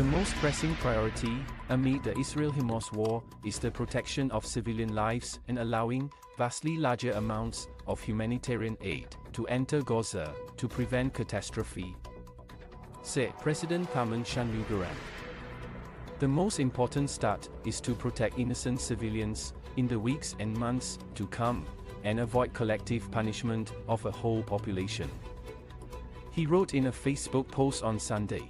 The most pressing priority amid the Israel-Hamas war is the protection of civilian lives and allowing vastly larger amounts of humanitarian aid to enter Gaza to prevent catastrophe, said President Tharman. The most important start is to protect innocent civilians in the weeks and months to come and avoid collective punishment of a whole population, he wrote in a Facebook post on Sunday.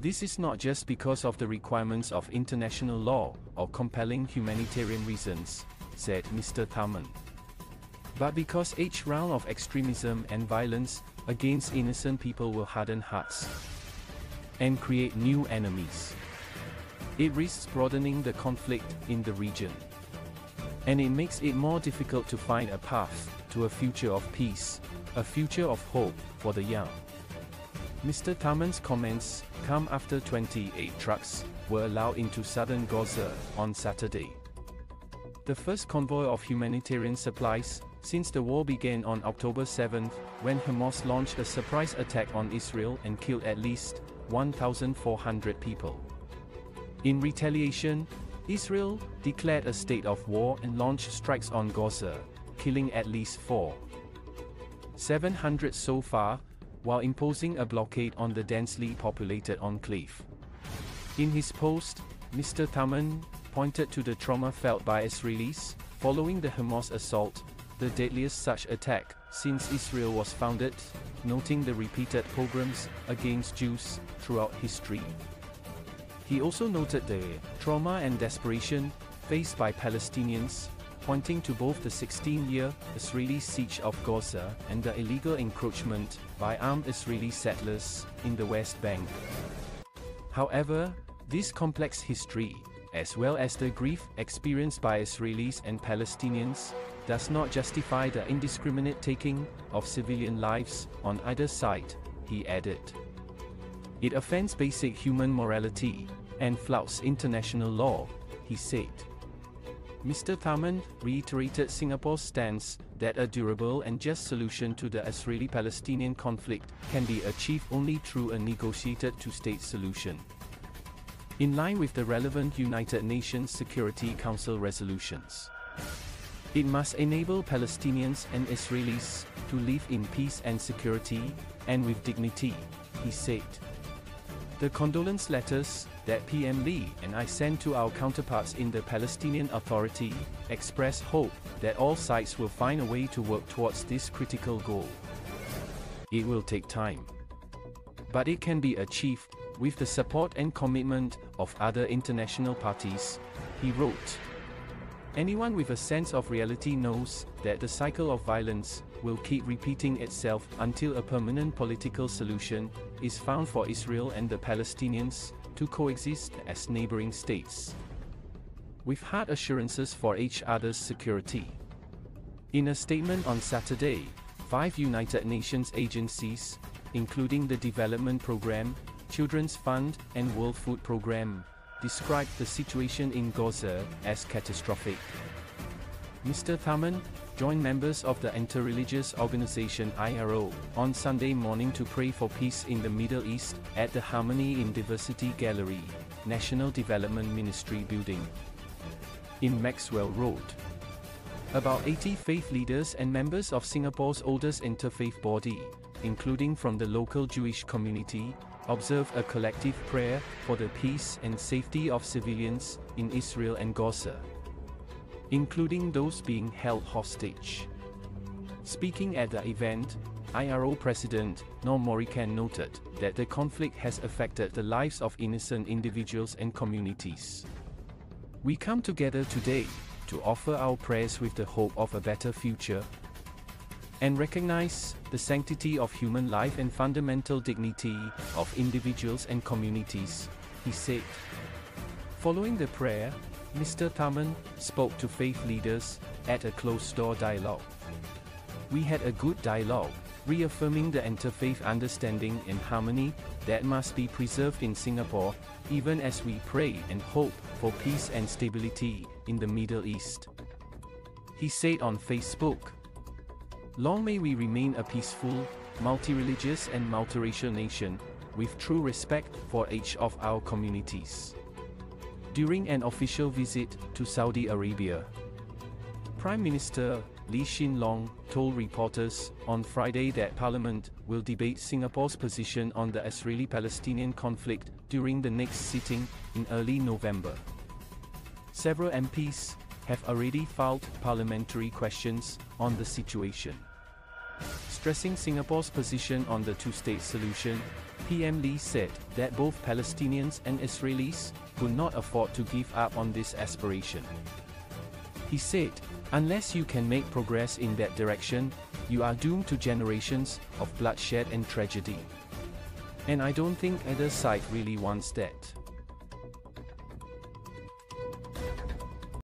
This is not just because of the requirements of international law or compelling humanitarian reasons, said Mr. Tharman, but because each round of extremism and violence against innocent people will harden hearts and create new enemies. It risks broadening the conflict in the region, and it makes it more difficult to find a path to a future of peace, a future of hope for the young. Mr. Tharman's comments come after 28 trucks were allowed into southern Gaza on Saturday, the first convoy of humanitarian supplies since the war began on October 7, when Hamas launched a surprise attack on Israel and killed at least 1,400 people. In retaliation, Israel declared a state of war and launched strikes on Gaza, killing at least 4,700 so far, while imposing a blockade on the densely populated enclave. In his post, Mr. Tharman pointed to the trauma felt by Israelis following the Hamas assault, the deadliest such attack since Israel was founded, noting the repeated pogroms against Jews throughout history. He also noted the trauma and desperation faced by Palestinians, pointing to both the 16-year Israeli siege of Gaza and the illegal encroachment by armed Israeli settlers in the West Bank. However, this complex history, as well as the grief experienced by Israelis and Palestinians, does not justify the indiscriminate taking of civilian lives on either side, he added. It offends basic human morality and flouts international law, he said. Mr. Tharman reiterated Singapore's stance that a durable and just solution to the Israeli-Palestinian conflict can be achieved only through a negotiated two-state solution, in line with the relevant United Nations Security Council resolutions. It must enable Palestinians and Israelis to live in peace and security, and with dignity, he said. The condolence letters that PM Lee and I sent to our counterparts in the Palestinian Authority express hope that all sides will find a way to work towards this critical goal. It will take time, but it can be achieved with the support and commitment of other international parties, he wrote. Anyone with a sense of reality knows that the cycle of violence will keep repeating itself until a permanent political solution is found for Israel and the Palestinians to coexist as neighboring states, with hard assurances for each other's security. In a statement on Saturday, 5 United Nations agencies, including the Development Programme, Children's Fund and World Food Programme, described the situation in Gaza as catastrophic. Mr. Tharman joined members of the interreligious organization IRO on Sunday morning to pray for peace in the Middle East at the Harmony in Diversity Gallery, National Development Ministry Building, in Maxwell Road. About 80 faith leaders and members of Singapore's oldest interfaith body, including from the local Jewish community, observed a collective prayer for the peace and safety of civilians in Israel and Gaza, including those being held hostage. Speaking at the event, IRO President Norm Morikian noted that the conflict has affected the lives of innocent individuals and communities. We come together today to offer our prayers with the hope of a better future, and recognize the sanctity of human life and fundamental dignity of individuals and communities, he said. Following the prayer, Mr. Tharman spoke to faith leaders at a closed-door dialogue. We had a good dialogue, reaffirming the interfaith understanding and harmony that must be preserved in Singapore, even as we pray and hope for peace and stability in the Middle East, he said on Facebook. Long may we remain a peaceful, multi-religious and multiracial nation, with true respect for each of our communities. During an official visit to Saudi Arabia, Prime Minister Lee Hsien Loong told reporters on Friday that Parliament will debate Singapore's position on the Israeli-Palestinian conflict during the next sitting in early November. Several MPs have already filed parliamentary questions on the situation. Stressing Singapore's position on the two-state solution, PM Lee said that both Palestinians and Israelis could not afford to give up on this aspiration. He said, "Unless you can make progress in that direction, you are doomed to generations of bloodshed and tragedy. And I don't think either side really wants that."